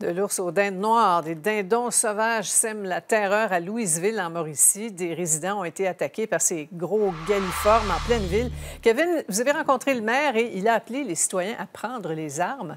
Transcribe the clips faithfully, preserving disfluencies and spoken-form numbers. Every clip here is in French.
de l'ours aux dindes noires. Des dindons sauvages sèment la terreur à Louiseville, en Mauricie. Des résidents ont été attaqués par ces gros galliformes en pleine ville. Kevin, vous avez rencontré le maire et il a appelé les citoyens à prendre les armes.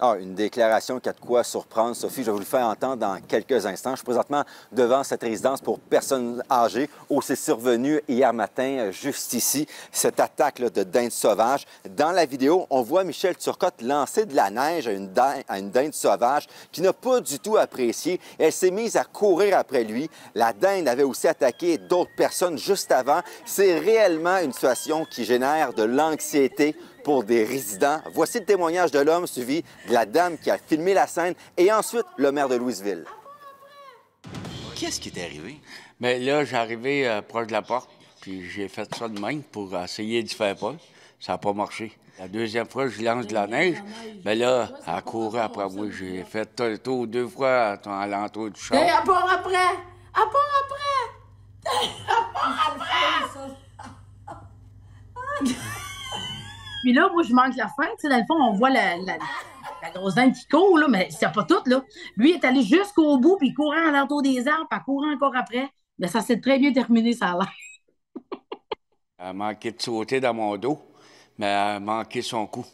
Ah, une déclaration qui a de quoi surprendre, Sophie. Je vais vous le faire entendre dans quelques instants. Je suis présentement devant cette résidence pour personnes âgées où c'est survenu hier matin, juste ici, cette attaque là, de dinde sauvage. Dans la vidéo, on voit Michel Turcotte lancer de la neige à une dinde, à une dinde sauvage qui n'a pas du tout apprécié. Elle s'est mise à courir après lui. La dinde avait aussi attaqué d'autres personnes juste avant. C'est réellement une situation qui génère de l'anxiété pour des résidents. Voici le témoignage de l'homme suivi de la dame qui a filmé la scène et ensuite le maire de Louiseville. Qu'est-ce qui est arrivé? Bien là, j'arrivais euh, proche de la porte, puis j'ai fait ça de même pour essayer d'y faire pas. Ça n'a pas marché. La deuxième fois, je lance de la neige, mais là, elle courait après moi. J'ai fait le tour deux fois à l'entour du champ. Et à part après! À part après! À part après! Puis là, moi, je manque la fin. Tu sais, dans le fond, on voit la, la, la grosse dinde qui court, là, mais c'est pas tout, là. Lui est allé jusqu'au bout, puis courant à l'entour des arbres, puis courant encore après. Bien, ça s'est très bien terminé, ça a l'air. Elle a manqué de sauter dans mon dos, mais elle a manqué son coup.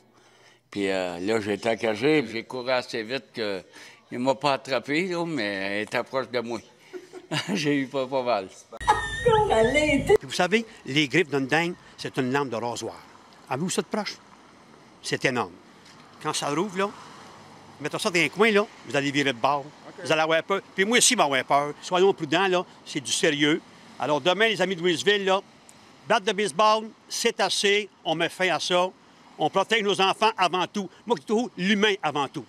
Puis euh, là, j'ai été cagé, j'ai couru assez vite qu'il ne m'a pas attrapé, là, mais elle était proche de moi. J'ai eu pas, pas mal. Vous savez, les griffes d'une dinde, c'est une lame de rasoir. Avez-vous ça de proche? C'est énorme. Quand ça rouvre, là, mettez ça dans un coin, là, vous allez virer de bord. Okay. Vous allez avoir peur. Puis moi aussi, je vais avoir peur. Soyons prudents, là, c'est du sérieux. Alors demain, les amis de Louiseville, là, batte de baseball, c'est assez, on met fin à ça. On protège nos enfants avant tout. Moi, du tout, l'humain avant tout.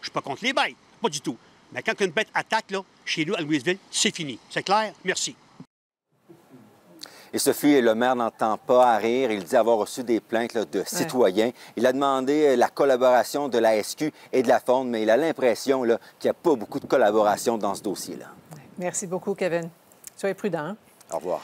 Je ne suis pas contre les bêtes, pas du tout. Mais quand une bête attaque, là, chez nous, à Louiseville, c'est fini. C'est clair? Merci. Et Sophie, le maire n'entend pas à rire. Il dit avoir reçu des plaintes là, de citoyens. Ouais. Il a demandé la collaboration de la S Q et de la FOND, mais il a l'impression qu'il n'y a pas beaucoup de collaboration dans ce dossier-là. Merci beaucoup, Kevin. Soyez prudent. Au revoir.